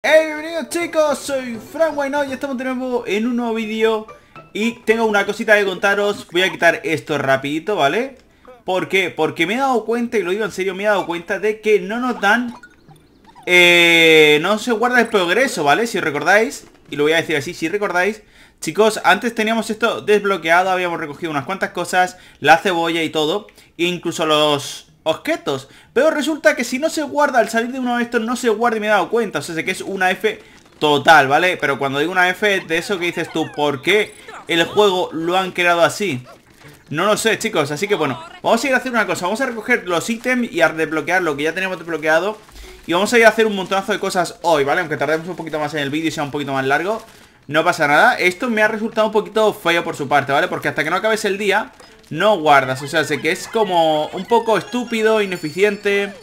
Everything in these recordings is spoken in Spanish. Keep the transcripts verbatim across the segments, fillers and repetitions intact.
¡Hey! Bienvenidos chicos, soy FranWhyNot y estamos de nuevo en un nuevo vídeo. Y tengo una cosita que contaros. Voy a quitar esto rapidito, ¿vale? ¿Por qué? Porque me he dado cuenta, y lo digo en serio, me he dado cuenta de que no nos dan eh, no se guarda el progreso, ¿vale? Si recordáis, y lo voy a decir así, si recordáis, chicos, antes teníamos esto desbloqueado, habíamos recogido unas cuantas cosas, la cebolla y todo, e incluso los... objetos, pero resulta que si no se guarda al salir de uno de estos, no se guarda y me he dado cuenta. O sea, sé que es una F total, ¿vale? Pero cuando digo una F de eso que dices tú, ¿por qué el juego lo han creado así? No lo sé, chicos, así que bueno, vamos a ir a hacer una cosa, vamos a recoger los ítems y a desbloquear lo que ya tenemos desbloqueado. Y vamos a ir a hacer un montonazo de cosas hoy, ¿vale? Aunque tardemos un poquito más en el vídeo y sea un poquito más largo, no pasa nada. Esto me ha resultado un poquito feo por su parte, ¿vale? Porque hasta que no acabes el día... no guardas, o sea, sé que es como un poco estúpido, ineficiente.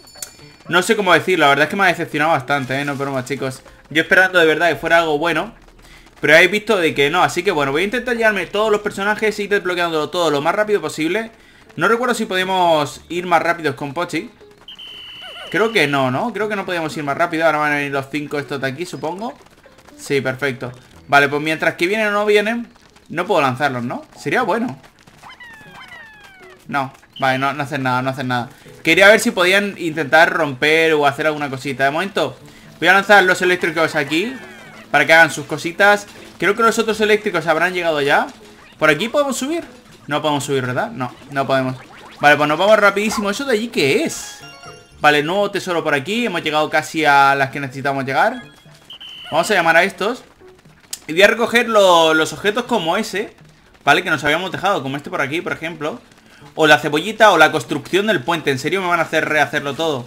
No sé cómo decirlo, la verdad es que me ha decepcionado bastante, ¿eh? No bromas, chicos. Yo esperando de verdad que fuera algo bueno, pero habéis visto de que no, así que bueno, voy a intentar llevarme todos los personajes e ir desbloqueándolo todo lo más rápido posible. No recuerdo si podemos ir más rápidos con Pochi. Creo que no, ¿no? Creo que no podíamos ir más rápido, ahora van a venir los cinco estos de aquí, supongo. Sí, perfecto. Vale, pues mientras que vienen o no vienen, no puedo lanzarlos, ¿no? Sería bueno. No, vale, no, no hacen nada, no hacen nada. Quería ver si podían intentar romper o hacer alguna cosita. De momento voy a lanzar los eléctricos aquí para que hagan sus cositas. Creo que los otros eléctricos habrán llegado ya. ¿Por aquí podemos subir? No podemos subir, ¿verdad? No, no podemos. Vale, pues nos vamos rapidísimo. ¿Eso de allí qué es? Vale, nuevo tesoro por aquí. Hemos llegado casi a las que necesitamos llegar. Vamos a llamar a estos y voy a recoger lo, los objetos como ese, ¿vale? Que nos habíamos dejado, como este por aquí, por ejemplo. O la cebollita o la construcción del puente. En serio me van a hacer rehacerlo todo.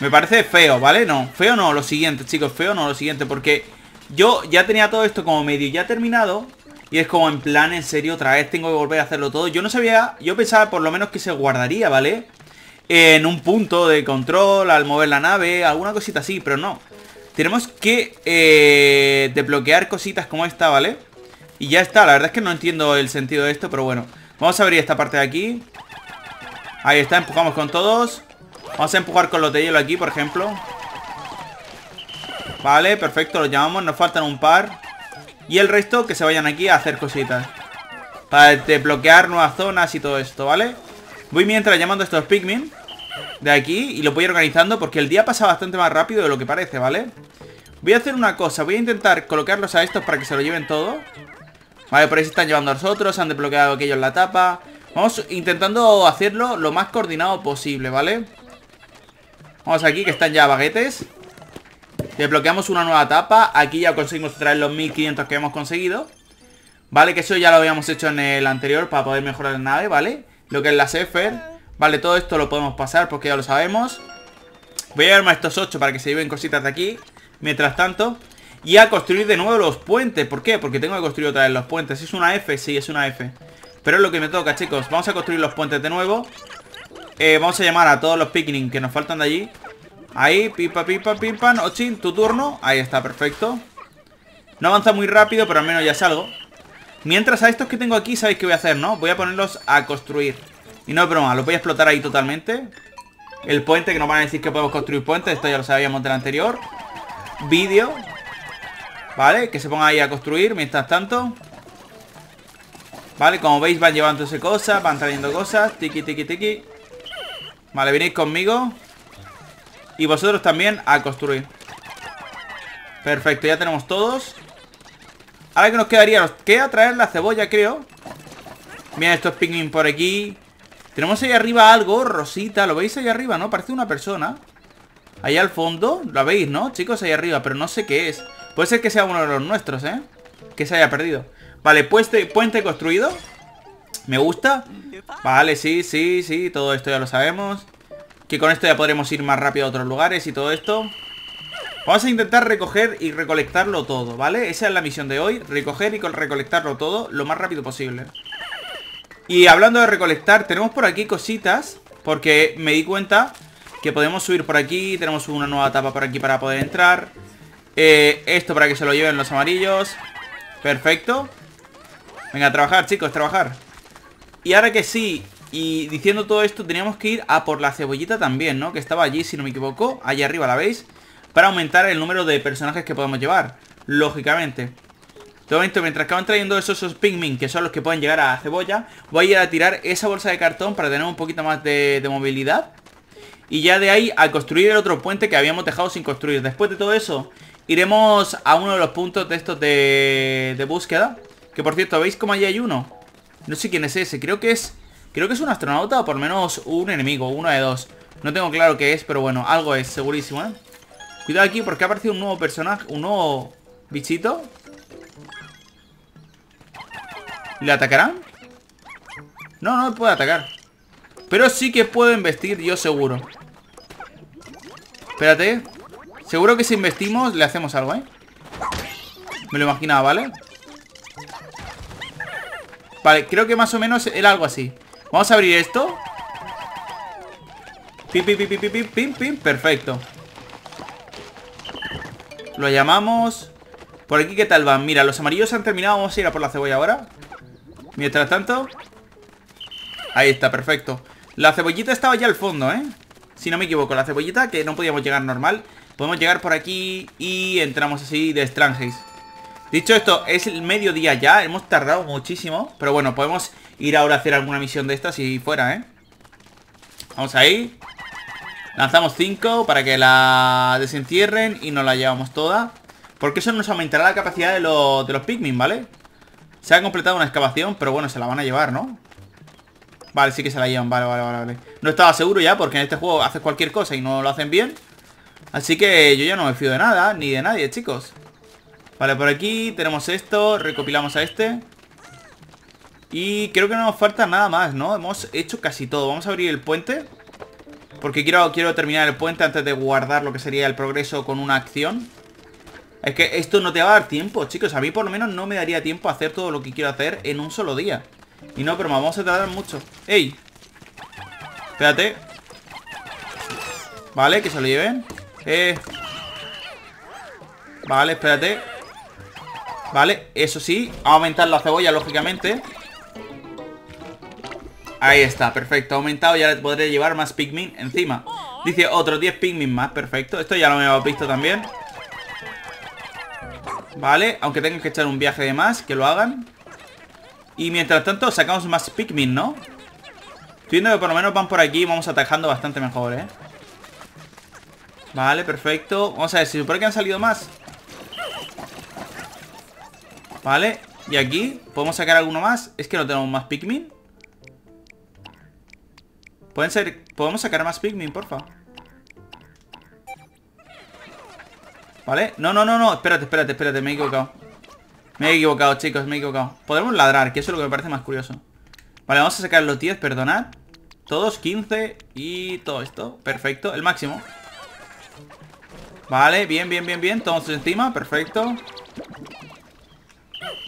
Me parece feo, ¿vale? No, feo no, lo siguiente, chicos, feo no, lo siguiente. Porque yo ya tenía todo esto como medio ya terminado y es como en plan, en serio, otra vez tengo que volver a hacerlo todo. Yo no sabía, yo pensaba por lo menos que se guardaría, ¿vale? En un punto de control, al mover la nave, alguna cosita así, pero no. Tenemos que eh, desbloquear cositas como esta, ¿vale? Y ya está, la verdad es que no entiendo el sentido de esto, pero bueno. Vamos a abrir esta parte de aquí. Ahí está, empujamos con todos. Vamos a empujar con los de hielo aquí, por ejemplo. Vale, perfecto, los llamamos. Nos faltan un par. Y el resto que se vayan aquí a hacer cositas para desbloquear nuevas zonas y todo esto, ¿vale? Voy mientras llamando a estos Pikmin de aquí y los voy organizando porque el día pasa bastante más rápido de lo que parece, ¿vale? Voy a hacer una cosa. Voy a intentar colocarlos a estos para que se lo lleven todo. Vale, por ahí se están llevando a nosotros, han desbloqueado aquellos la tapa. Vamos intentando hacerlo lo más coordinado posible, ¿vale? Vamos aquí, que están ya baguetes. Desbloqueamos una nueva tapa. Aquí ya conseguimos traer los mil quinientos que hemos conseguido. Vale, que eso ya lo habíamos hecho en el anterior para poder mejorar la nave, ¿vale? Lo que es la Sefer. Vale, todo esto lo podemos pasar porque ya lo sabemos. Voy a llevarme a estos ocho para que se lleven cositas de aquí. Mientras tanto... y a construir de nuevo los puentes. ¿Por qué? Porque tengo que construir otra vez los puentes. ¿Es una F? Sí, es una F. Pero es lo que me toca, chicos. Vamos a construir los puentes de nuevo. eh, Vamos a llamar a todos los Pikmin que nos faltan de allí. Ahí, pipa, pipa, pipa. Ochin, tu turno. Ahí está, perfecto. No avanza muy rápido, pero al menos ya salgo. Mientras a estos que tengo aquí, ¿sabéis qué voy a hacer, no? Voy a ponerlos a construir. Y no es broma, los voy a explotar ahí totalmente. El puente, que nos van a decir que podemos construir puentes. Esto ya lo sabíamos del anterior vídeo. Vale, que se pongan ahí a construir mientras tanto. Vale, como veis van llevándose cosas, van trayendo cosas. Tiki, tiki, tiki. Vale, venid conmigo. Y vosotros también a construir. Perfecto, ya tenemos todos. Ahora que nos quedaría, nos queda traer la cebolla, creo. Mira estos pingüinos por aquí. Tenemos ahí arriba algo, rosita. ¿Lo veis ahí arriba, no? Parece una persona. Ahí al fondo, ¿la veis, no? Chicos, ahí arriba, pero no sé qué es. Puede ser que sea uno de los nuestros, ¿eh? Que se haya perdido. Vale, puente, puente construido. Me gusta. Vale, sí, sí, sí. Todo esto ya lo sabemos. Que con esto ya podremos ir más rápido a otros lugares y todo esto. Vamos a intentar recoger y recolectarlo todo, ¿vale? Esa es la misión de hoy. Recoger y recolectarlo todo lo más rápido posible. Y hablando de recolectar, tenemos por aquí cositas. Porque me di cuenta que podemos subir por aquí. Tenemos una nueva tapa por aquí para poder entrar. Eh, esto para que se lo lleven los amarillos. Perfecto. Venga, a trabajar, chicos, trabajar. Y ahora que sí, y diciendo todo esto, teníamos que ir a por la cebollita también, ¿no? Que estaba allí, si no me equivoco. Allí arriba, ¿la veis? para aumentar el número de personajes que podemos llevar, lógicamente. De momento, mientras que van trayendo esos, esos pigmin, que son los que pueden llegar a cebolla, voy a ir a tirar esa bolsa de cartón para tener un poquito más de, de movilidad. Y ya de ahí a construir el otro puente que habíamos dejado sin construir. Después de todo eso, iremos a uno de los puntos de estos de, de búsqueda. Que por cierto, ¿veis cómo allí hay uno? No sé quién es ese, creo que es creo que es un astronauta o por lo menos un enemigo, uno de dos. No tengo claro qué es, pero bueno, algo es, segurísimo, ¿eh? Cuidado aquí porque ha aparecido un nuevo personaje, un nuevo bichito. ¿Le atacarán? No, no me puede atacar. Pero sí que puedo investir, yo seguro. Espérate. Seguro que si investimos le hacemos algo, ¿eh? Me lo imaginaba, ¿vale? Vale, creo que más o menos era algo así. Vamos a abrir esto. Pim, pim, pim, pim, pim, pim, pim. Perfecto. Lo llamamos. Por aquí, ¿qué tal van? Mira, los amarillos han terminado. Vamos a ir a por la cebolla ahora. Mientras tanto. Ahí está, perfecto. La cebollita estaba ya al fondo, ¿eh? Si no me equivoco, la cebollita que no podíamos llegar normal. Podemos llegar por aquí y entramos así de extranjis. Dicho esto, es el mediodía ya. Hemos tardado muchísimo. Pero bueno, podemos ir ahora a hacer alguna misión de estas si fuera, ¿eh? Vamos ahí. Lanzamos cinco para que la desentierren y nos la llevamos toda. Porque eso nos aumentará la capacidad de los, de los Pikmin, ¿vale? Se ha completado una excavación, pero bueno, se la van a llevar, ¿no? Vale, sí que se la llevan, vale, vale, vale, vale. No estaba seguro ya, porque en este juego haces cualquier cosa y no lo hacen bien. Así que yo ya no me fío de nada, ni de nadie, chicos. Vale, por aquí tenemos esto, recopilamos a este. Y creo que no nos falta nada más, ¿no? Hemos hecho casi todo. Vamos a abrir el puente. Porque quiero, quiero terminar el puente antes de guardar lo que sería el progreso con una acción. Es que esto no te va a dar tiempo, chicos. A mí por lo menos no me daría tiempo a hacer todo lo que quiero hacer en un solo día. Y no, pero me vamos a tardar mucho. ¡Ey! Espérate. Vale, que se lo lleven. Eh. Vale, espérate. Vale, eso sí. A aumentar la cebolla, lógicamente. Ahí está, perfecto. Ha aumentado y ahora podré llevar más Pikmin encima. Dice otros diez Pikmin más, perfecto. Esto ya lo habíamos visto también. Vale, aunque tengan que echar un viaje de más, que lo hagan. Y mientras tanto sacamos más Pikmin, ¿no? Estoy viendo que por lo menos van por aquí y vamos atajando bastante mejor, ¿eh? Vale, perfecto. Vamos a ver, se supone que han salido más. Vale, y aquí podemos sacar alguno más. Es que no tenemos más Pikmin. Pueden ser... Podemos sacar más Pikmin, porfa. Vale, no, no, no, no. Espérate, espérate, espérate, me he equivocado. Me he equivocado, chicos, me he equivocado. Podemos ladrar, que eso es lo que me parece más curioso. Vale, vamos a sacar los diez, perdonad. Todos, quince y todo esto. Perfecto, el máximo. Vale, bien, bien, bien, bien. Todos encima, perfecto.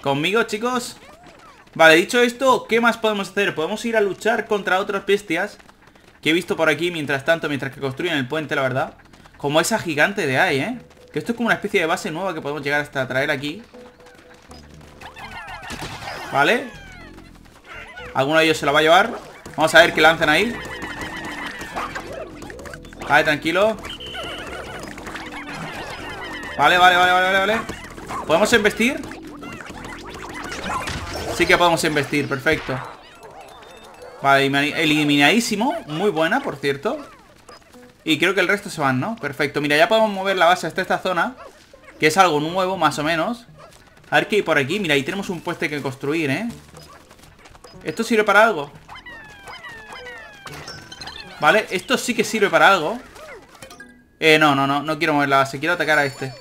Conmigo, chicos. Vale, dicho esto, ¿qué más podemos hacer? Podemos ir a luchar contra otras bestias que he visto por aquí mientras tanto, mientras que construyen el puente, la verdad. Como esa gigante de ahí, ¿eh? Que esto es como una especie de base nueva que podemos llegar hasta traer aquí. Vale. Alguno de ellos se la va a llevar. Vamos a ver qué lanzan ahí. Vale, tranquilo. Vale, vale, vale, vale, vale. ¿Podemos embestir? Sí que podemos embestir, perfecto. Vale, eliminadísimo. Muy buena, por cierto. Y creo que el resto se van, ¿no? Perfecto, mira, ya podemos mover la base hasta esta zona, que es algo nuevo, más o menos. A ver qué hay por aquí. Mira, ahí tenemos un puente que construir, ¿eh? ¿Esto sirve para algo? Vale, esto sí que sirve para algo. Eh, no, no, no. No quiero mover la base. Quiero atacar a este.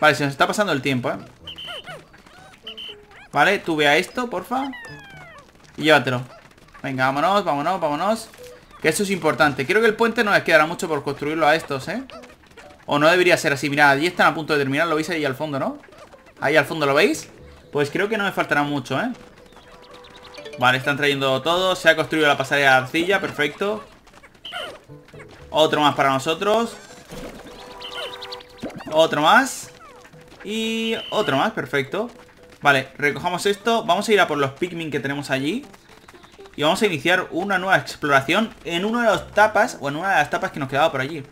Vale, se nos está pasando el tiempo, ¿eh? Vale, tú ve a esto, porfa. Y llévatelo. Venga, vámonos, vámonos, vámonos. Que eso es importante. Creo que el puente no les quedará mucho por construirlo a estos, ¿eh? O no debería ser así. Mirad, allí están a punto de terminar. Lo veis ahí al fondo, ¿no? Ahí al fondo, ¿lo veis? Pues creo que no me faltará mucho, ¿eh? Vale, están trayendo todo. Se ha construido la pasarela de arcilla, perfecto. Otro más para nosotros. Otro más. Y otro más, perfecto. Vale, recojamos esto. Vamos a ir a por los Pikmin que tenemos allí. Y vamos a iniciar una nueva exploración en una de las tapas, o en una de las tapas que nos quedaba por allí.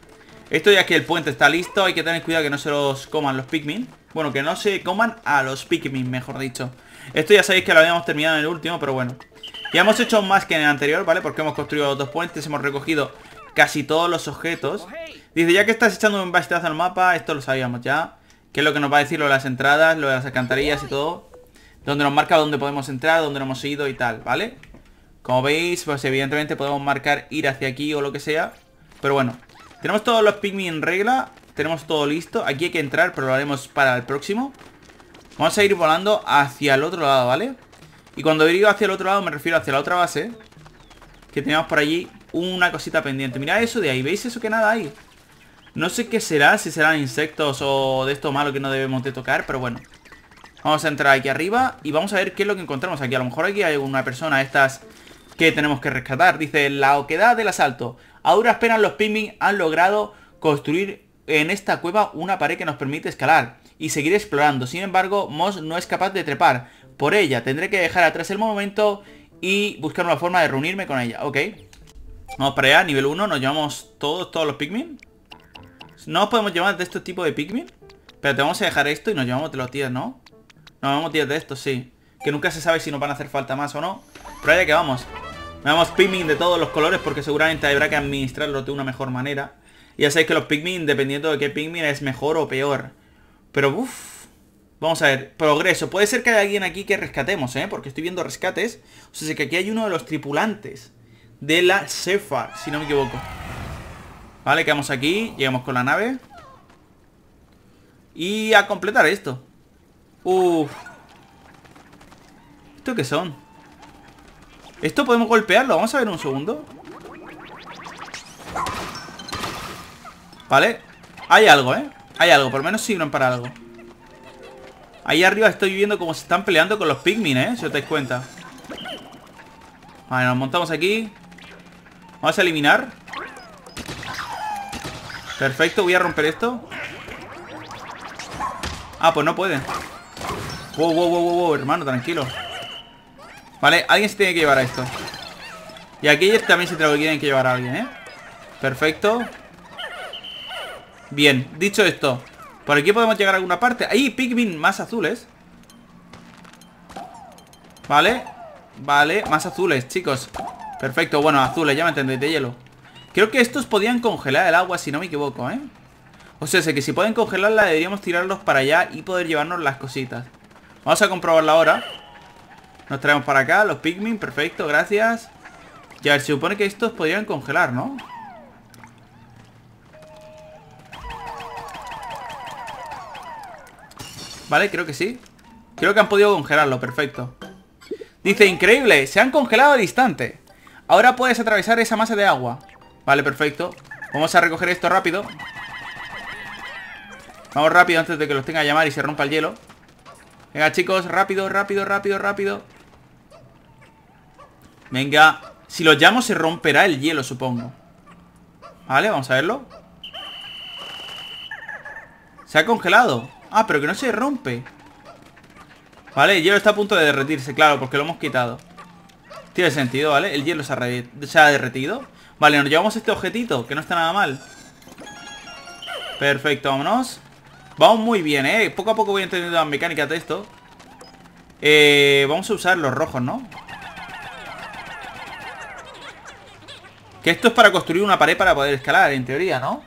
Esto ya que el puente está listo, hay que tener cuidado que no se los coman los Pikmin. Bueno, que no se coman a los Pikmin, mejor dicho. Esto ya sabéis que lo habíamos terminado en el último, pero bueno. Ya hemos hecho más que en el anterior, ¿vale? Porque hemos construido los dos puentes, hemos recogido casi todos los objetos. Dice, ya que estás echando un vistazo al mapa, esto lo sabíamos ya. Que es lo que nos va a decir lo de las entradas, lo de las alcantarillas y todo. Donde nos marca dónde podemos entrar, dónde nos hemos ido y tal, ¿vale? Como veis, pues evidentemente podemos marcar ir hacia aquí o lo que sea. Pero bueno, tenemos todos los Pikmin en regla. Tenemos todo listo. Aquí hay que entrar, pero lo haremos para el próximo. Vamos a ir volando hacia el otro lado, ¿vale? Y cuando digo hacia el otro lado me refiero hacia la otra base, que teníamos por allí una cosita pendiente. Mirad eso de ahí, ¿veis eso que nada hay? No sé qué será, si serán insectos o de esto malo que no debemos de tocar, pero bueno. Vamos a entrar aquí arriba y vamos a ver qué es lo que encontramos aquí. A lo mejor aquí hay una persona, estas que tenemos que rescatar. Dice, la oquedad del asalto. A duras penas los Pikmin han logrado construir en esta cueva una pared que nos permite escalar y seguir explorando. Sin embargo, Moss no es capaz de trepar por ella. Tendré que dejar atrás el momento y buscar una forma de reunirme con ella. Ok. Vamos para allá, nivel uno. Nos llevamos todos, todos los Pikmin. No nos podemos llevar de este tipo de Pikmin. Pero te vamos a dejar esto y nos llevamos de los diez, ¿no? Nos llevamos diez de estos, sí. Que nunca se sabe si nos van a hacer falta más o no. Pero allá que vamos. Llevamos Pikmin de todos los colores porque seguramente habrá que administrarlos de una mejor manera. Y ya sabéis que los Pikmin, dependiendo de qué Pikmin, es mejor o peor. Pero uff. Vamos a ver, progreso. Puede ser que haya alguien aquí que rescatemos, ¿eh? Porque estoy viendo rescates. O sea, que aquí hay uno de los tripulantes de la Sefer, si no me equivoco. Vale, quedamos aquí. Llegamos con la nave. Y a completar esto. Uff. ¿Esto qué son? ¿Esto podemos golpearlo? Vamos a ver un segundo. Vale. Hay algo, ¿eh? Hay algo. Por lo menos sirven para algo. Ahí arriba estoy viendo cómo se están peleando con los Pikmin, ¿eh? Si os dais cuenta. Vale, nos montamos aquí. Vamos a eliminar. Perfecto, voy a romper esto. Ah, pues no puede. Wow, wow, wow, wow, hermano, tranquilo. Vale, alguien se tiene que llevar a esto. Y aquí también se tienen que llevar a alguien, ¿eh? Perfecto. Bien, dicho esto, por aquí podemos llegar a alguna parte. Hay Pikmin más azules. Vale. Vale, más azules, chicos. Perfecto, bueno, azules, ya me entendéis, de hielo. Creo que estos podían congelar el agua, si no me equivoco, ¿eh? O sea, sé que si pueden congelarla, deberíamos tirarlos para allá y poder llevarnos las cositas. Vamos a comprobarla ahora. Nos traemos para acá los Pikmin, perfecto, gracias. Y a ver, se supone que estos podrían congelar, ¿no? Vale, creo que sí. Creo que han podido congelarlo, perfecto. Dice, increíble, se han congelado al instante. Ahora puedes atravesar esa masa de agua. Vale, perfecto. Vamos a recoger esto rápido. Vamos rápido antes de que los tenga a llamar y se rompa el hielo. Venga, chicos, rápido, rápido, rápido, rápido. Venga. Si los llamo se romperá el hielo, supongo. Vale, vamos a verlo. Se ha congelado. Ah, pero que no se rompe. Vale, el hielo está a punto de derretirse, claro, porque lo hemos quitado. Tiene sentido, ¿vale? El hielo se ha, se ha derretido. Vale, nos llevamos este objetito, que no está nada mal. Perfecto, vámonos. Vamos muy bien, ¿eh? Poco a poco voy entendiendo las mecánicas de esto. Eh, vamos a usar los rojos, ¿no? Que esto es para construir una pared para poder escalar, en teoría, ¿no?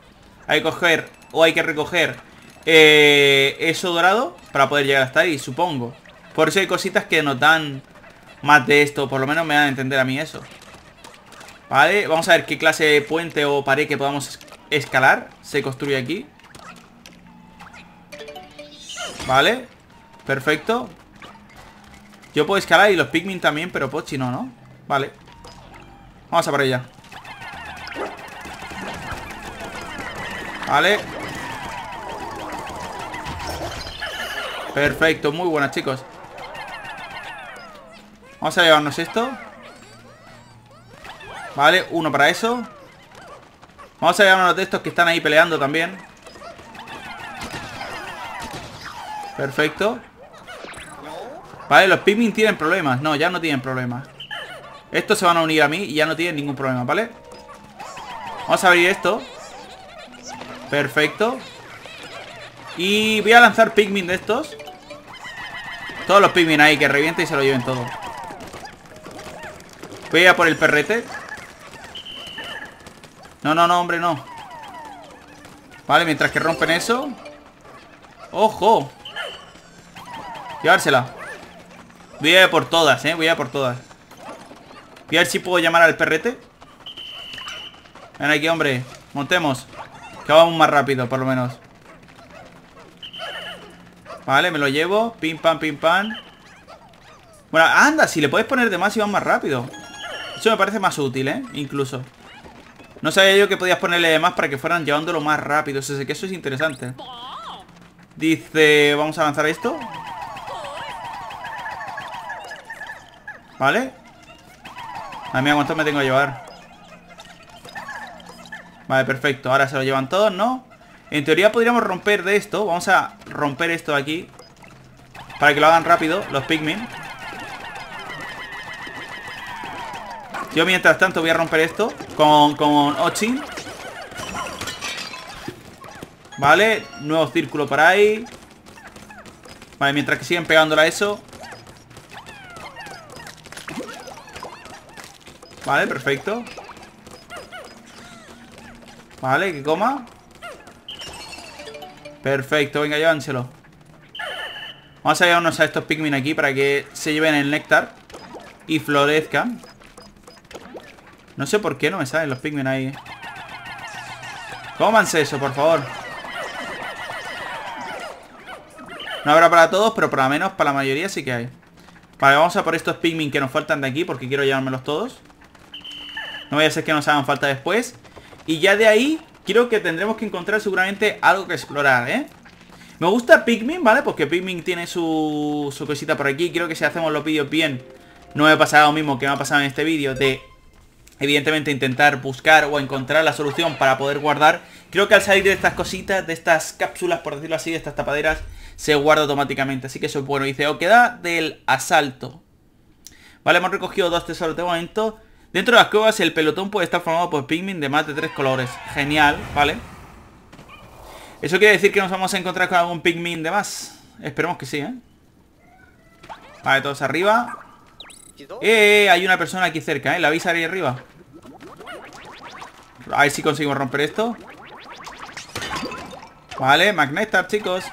Hay que coger, o hay que recoger eh, eso dorado para poder llegar hasta ahí, supongo. Por eso hay cositas que nos dan más de esto. Por lo menos me dan a entender a mí eso. Vale, vamos a ver qué clase de puente o pared que podamos escalar se construye aquí. Vale, perfecto. Yo puedo escalar y los Pikmin también, pero Pochi no, ¿no? Vale. Vamos a por ella. Vale. Perfecto, muy buenas, chicos. Vamos a llevarnos esto. Vale, uno para eso. Vamos a llevarnos de estos que están ahí peleando también. Perfecto. Vale, los Pikmin tienen problemas. No, ya no tienen problemas. Estos se van a unir a mí y ya no tienen ningún problema, ¿vale? Vamos a abrir esto. Perfecto. Y voy a lanzar Pikmin de estos. Todos los Pikmin ahí, que revienten y se lo lleven todo. Voy a por el perrete. No, no, no, hombre, no. Vale, mientras que rompen eso. ¡Ojo! Llevársela. Voy a por todas, eh, voy a por todas. Voy a ver si puedo llamar al perrete. Ven aquí, hombre. Montemos, que vamos más rápido, por lo menos. Vale, me lo llevo. Pim, pam, pim, pam. Bueno, anda, si le puedes poner de más y van más rápido. Eso me parece más útil, eh, incluso. No sabía yo que podías ponerle de más para que fueran llevándolo más rápido. O sea, que eso es interesante. Dice, vamos a lanzar esto. Vale. A mí, ¿cuánto me tengo que llevar? Vale, perfecto. Ahora se lo llevan todos, ¿no? En teoría podríamos romper de esto. Vamos a romper esto de aquí para que lo hagan rápido los Pikmin. Yo mientras tanto voy a romper esto con, con Ochin. Vale, nuevo círculo por ahí. Vale, mientras que siguen pegándola eso. Vale, perfecto. Vale, que coma. Perfecto, venga, llévanselo. Vamos a llevarnos a estos Pikmin aquí para que se lleven el néctar y florezcan. No sé por qué no me salen los Pikmin ahí. Cómanse eso, por favor. No habrá para todos, pero para menos, para la mayoría sí que hay. Vale, vamos a por estos Pikmin que nos faltan de aquí, porque quiero llevármelos todos. No vaya a ser que nos hagan falta después. Y ya de ahí, creo que tendremos que encontrar seguramente algo que explorar, ¿eh? Me gusta Pikmin, ¿vale? Porque Pikmin tiene su, su cosita por aquí. Creo que si hacemos los vídeos bien, no me pasará lo mismo que me ha pasado en este vídeo de, evidentemente, intentar buscar o encontrar la solución para poder guardar. Creo que al salir de estas cositas, de estas cápsulas, por decirlo así, de estas tapaderas, se guarda automáticamente. Así que eso es bueno. Dice, o queda del asalto. Vale, hemos recogido dos tesoros de momento. Dentro de las cuevas el pelotón puede estar formado por Pikmin de más de tres colores. Genial, ¿vale? Eso quiere decir que nos vamos a encontrar con algún Pikmin de más. Esperemos que sí, ¿eh? Vale, todos arriba. ¡Eh! Hay una persona aquí cerca, ¿eh? La avisa ahí arriba. A ver si conseguimos romper esto. Vale, Magnetar, chicos.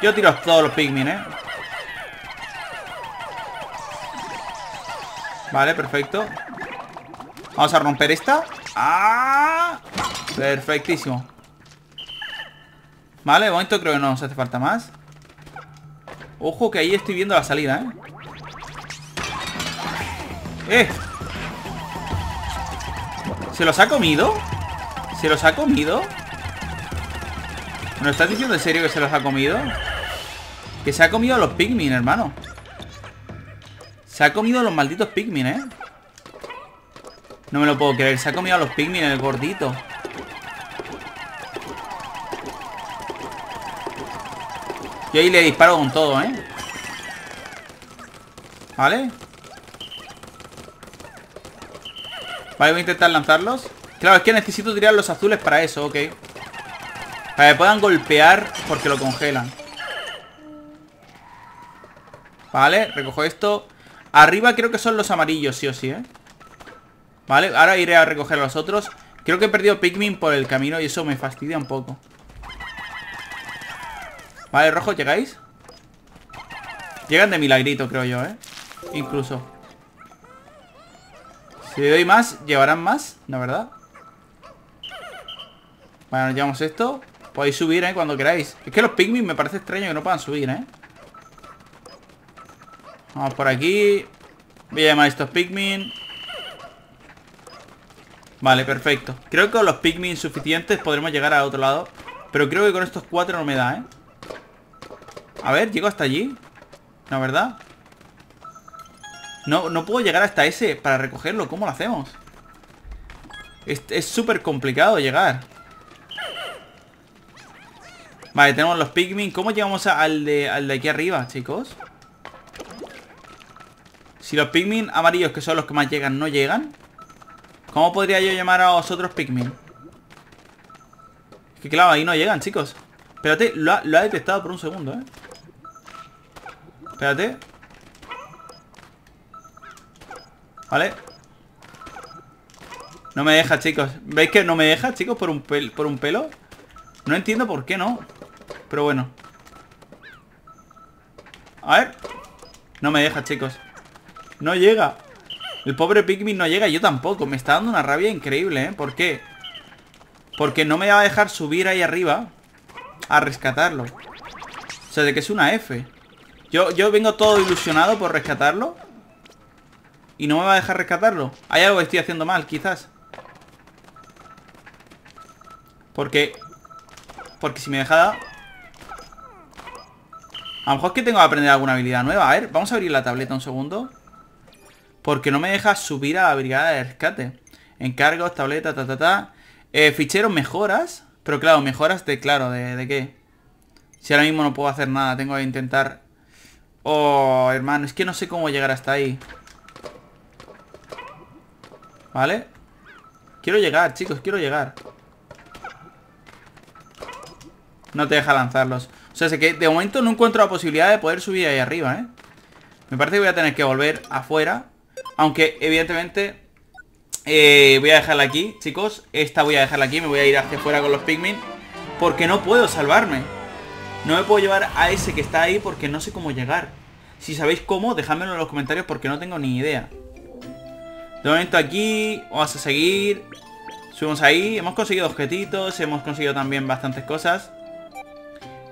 Yo tiro a todos los Pikmin, ¿eh? Vale, perfecto. Vamos a romper esta. ¡Ah! Perfectísimo. Vale, de momento creo que no nos hace falta más. Ojo que ahí estoy viendo la salida, ¿eh? ¡Eh! ¿Se los ha comido? ¿Se los ha comido? ¿Me estás diciendo en serio que se los ha comido? Que se ha comido a los Pikmin, hermano. Se ha comido a los malditos Pikmin, ¿eh? No me lo puedo creer. Se ha comido a los Pikmin, el gordito. Yo ahí le disparo con todo, ¿eh? Vale. Vale, voy a intentar lanzarlos. Claro, es que necesito tirar los azules para eso, ok. Para que puedan golpear porque lo congelan. Vale, recojo esto. Arriba creo que son los amarillos, sí o sí, ¿eh? Vale, ahora iré a recoger a los otros. Creo que he perdido Pikmin por el camino y eso me fastidia un poco. Vale, rojo, ¿llegáis? Llegan de milagrito, creo yo, ¿eh? Incluso. Si le doy más, llevarán más, ¿no, verdad? Vale, nos llevamos esto. Podéis subir, ¿eh? Cuando queráis. Es que los Pikmin me parece extraño que no puedan subir, ¿eh? Vamos por aquí. Voy a llamar a estos Pikmin. Vale, perfecto. Creo que con los Pikmin suficientes podremos llegar al otro lado. Pero creo que con estos cuatro no me da, ¿eh? A ver, ¿llego hasta allí? ¿No, verdad? No, no puedo llegar hasta ese para recogerlo. ¿Cómo lo hacemos? Es súper complicado llegar. Vale, tenemos los Pikmin. ¿Cómo llegamos a, al, de, al de aquí arriba, chicos? Si los Pikmin amarillos, que son los que más llegan, no llegan, ¿cómo podría yo llamar a los otros Pikmin? Que claro, ahí no llegan, chicos. Espérate, lo ha, lo ha detectado por un segundo, eh. Espérate. Vale. No me deja, chicos. ¿Veis que no me deja, chicos? Por un, pel por un pelo. No entiendo por qué no. Pero bueno. A ver. No me deja, chicos. No llega. El pobre Pikmin no llega. Yo tampoco. Me está dando una rabia increíble, ¿eh? ¿Por qué? Porque no me va a dejar subir ahí arriba a rescatarlo. O sea, de que es una F. Yo, yo vengo todo ilusionado por rescatarlo y no me va a dejar rescatarlo. Hay algo que estoy haciendo mal, quizás. Porque... Porque si me dejara... A lo mejor es que tengo que aprender alguna habilidad nueva. A ver, vamos a abrir la tableta un segundo. Porque no me deja subir a la brigada de rescate. Encargos, tableta, ta, ta, ta. Eh, fichero, mejoras. Pero claro, mejoras de... Claro, ¿de, de qué? Si ahora mismo no puedo hacer nada. Tengo que intentar... Oh, hermano, es que no sé cómo llegar hasta ahí. Vale. Quiero llegar, chicos, quiero llegar. No te deja lanzarlos. O sea, sé que de momento no encuentro la posibilidad de poder subir ahí arriba, ¿eh? Me parece que voy a tener que volver afuera. Aunque, evidentemente, eh, voy a dejarla aquí, chicos. Esta voy a dejarla aquí, me voy a ir hacia afuera con los Pikmin. Porque no puedo salvarme. No me puedo llevar a ese que está ahí porque no sé cómo llegar. Si sabéis cómo, dejádmelo en los comentarios porque no tengo ni idea. De momento aquí, vamos a seguir. Subimos ahí, hemos conseguido objetitos, hemos conseguido también bastantes cosas.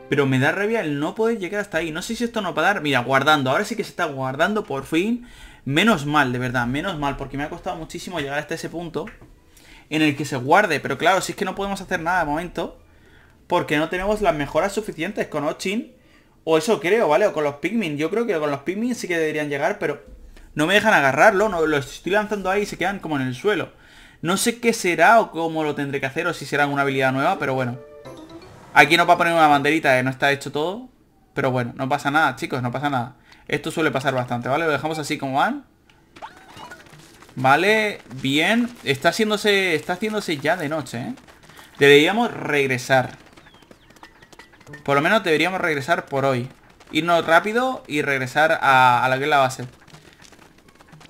Pero me da rabia el no poder llegar hasta ahí. No sé si esto no va a dar. Mira, guardando, ahora sí que se está guardando por fin. Menos mal, de verdad, menos mal. Porque me ha costado muchísimo llegar hasta ese punto en el que se guarde. Pero claro, si es que no podemos hacer nada de momento porque no tenemos las mejoras suficientes con Ochin. O eso creo, ¿vale? O con los Pikmin. Yo creo que con los Pikmin sí que deberían llegar, pero... no me dejan agarrarlo, no, lo estoy lanzando ahí y se quedan como en el suelo. No sé qué será o cómo lo tendré que hacer o si será alguna habilidad nueva, pero bueno. Aquí nos va a poner una banderita, eh, no está hecho todo. Pero bueno, no pasa nada, chicos, no pasa nada. Esto suele pasar bastante, ¿vale? Lo dejamos así como van. Vale, bien. Está haciéndose, está haciéndose ya de noche, ¿eh? Deberíamos regresar. Por lo menos deberíamos regresar por hoy. Irnos rápido y regresar a, a lo que es la base.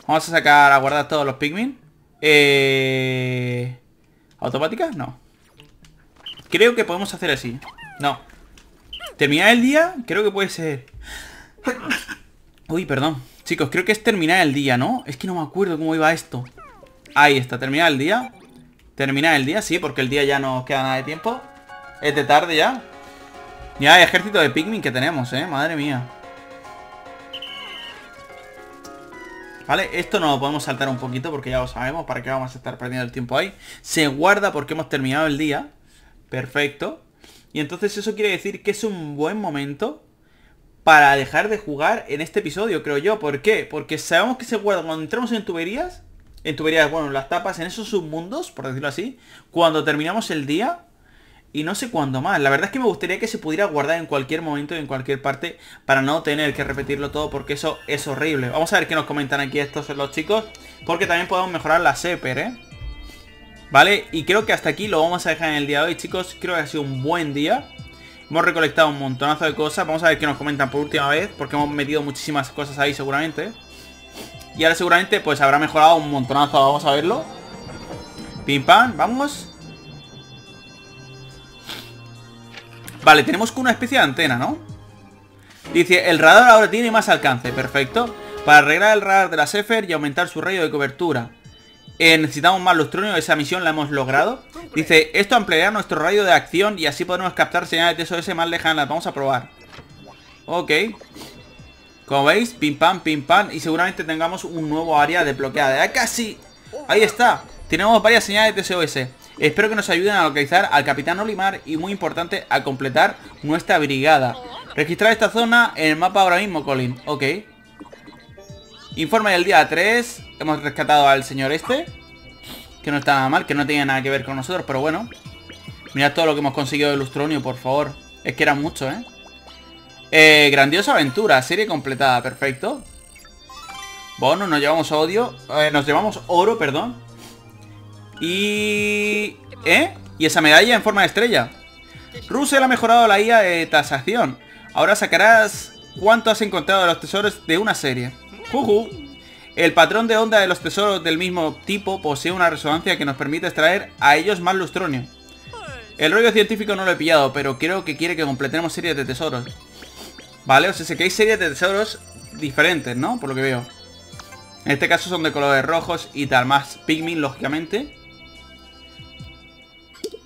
Vamos a sacar a guardar todos los Pikmin. Eh... ¿Automática? No. Creo que podemos hacer así. No. ¿Terminar el día? Creo que puede ser. Uy, perdón. Chicos, creo que es terminar el día, ¿no? Es que no me acuerdo cómo iba esto. Ahí está, terminar el día. Terminar el día, sí, porque el día ya no nos queda nada de tiempo. Es de tarde ya. Ya el ejército de Pikmin que tenemos, ¿eh? Madre mía. Vale, esto no lo podemos saltar un poquito porque ya lo sabemos. ¿Para qué vamos a estar perdiendo el tiempo ahí? Se guarda porque hemos terminado el día. Perfecto. Y entonces eso quiere decir que es un buen momento para dejar de jugar en este episodio, creo yo. ¿Por qué? Porque sabemos que se guarda cuando entramos en tuberías. En tuberías, bueno, en las tapas, en esos submundos, por decirlo así. Cuando terminamos el día. Y no sé cuándo más. La verdad es que me gustaría que se pudiera guardar en cualquier momento y en cualquier parte para no tener que repetirlo todo porque eso es horrible. Vamos a ver qué nos comentan aquí estos los chicos. Porque también podemos mejorar la Sefer, ¿eh? Vale, y creo que hasta aquí lo vamos a dejar en el día de hoy, chicos. Creo que ha sido un buen día. Hemos recolectado un montonazo de cosas. Vamos a ver qué nos comentan por última vez porque hemos metido muchísimas cosas ahí seguramente. Y ahora seguramente pues habrá mejorado un montonazo. Vamos a verlo. Pim pam, vamos. Vale, tenemos una especie de antena, ¿no? Dice, el radar ahora tiene más alcance. Perfecto. Para arreglar el radar de la Sefer y aumentar su rayo de cobertura. Eh, necesitamos más lustronios. Esa misión la hemos logrado. Dice, esto ampliará nuestro radio de acción y así podremos captar señales de S O S más lejanas. Vamos a probar. Ok. Como veis, pim pam, pim pam. Y seguramente tengamos un nuevo área desbloqueada. ¡Ah, casi! Ahí está. Tenemos varias señales de S O S. Espero que nos ayuden a localizar al Capitán Olimar y muy importante, a completar nuestra brigada. Registrar esta zona en el mapa ahora mismo, Collin. Ok. Informe del día tres. Hemos rescatado al señor este. Que no está nada mal, que no tenía nada que ver con nosotros, pero bueno. Mirad todo lo que hemos conseguido de lustronio, por favor. Es que era mucho, ¿eh? eh grandiosa aventura, serie completada, perfecto. Bueno, nos llevamos odio. Eh, nos llevamos oro, perdón. Y... ¿eh? Y esa medalla en forma de estrella. Russell ha mejorado la I A de tasación. Ahora sacarás cuánto has encontrado de los tesoros de una serie. Juju. El patrón de onda de los tesoros del mismo tipo posee una resonancia que nos permite extraer a ellos más lustronio. El rollo científico no lo he pillado, pero creo que quiere que completemos series de tesoros. Vale, o sea, que hay series de tesoros diferentes, ¿no? Por lo que veo. En este caso son de colores rojos y tal, más Pikmin, lógicamente.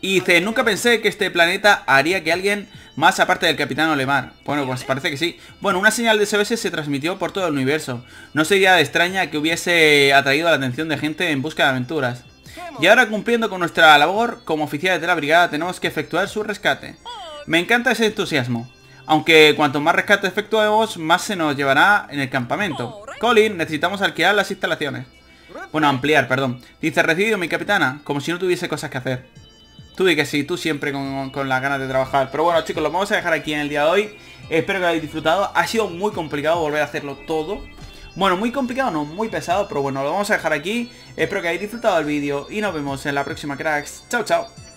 Y dice, nunca pensé que este planeta haría que alguien más aparte del Capitán Olimar. Bueno, pues parece que sí. Bueno, una señal de S O S se transmitió por todo el universo. No sería de extraña que hubiese atraído la atención de gente en busca de aventuras. Y ahora, cumpliendo con nuestra labor como oficiales de la brigada, tenemos que efectuar su rescate. Me encanta ese entusiasmo. Aunque cuanto más rescate efectuemos, más se nos llevará en el campamento. Collin, necesitamos alquilar las instalaciones. Bueno, ampliar, perdón. Dice, recibido mi capitana, como si no tuviese cosas que hacer. Tú di que sí, tú siempre con, con las ganas de trabajar. Pero bueno, chicos, lo vamos a dejar aquí en el día de hoy. Espero que lo hayáis disfrutado. Ha sido muy complicado volver a hacerlo todo. Bueno, muy complicado, no, muy pesado. Pero bueno, lo vamos a dejar aquí. Espero que hayáis disfrutado el vídeo. Y nos vemos en la próxima, cracks. Chao, chao.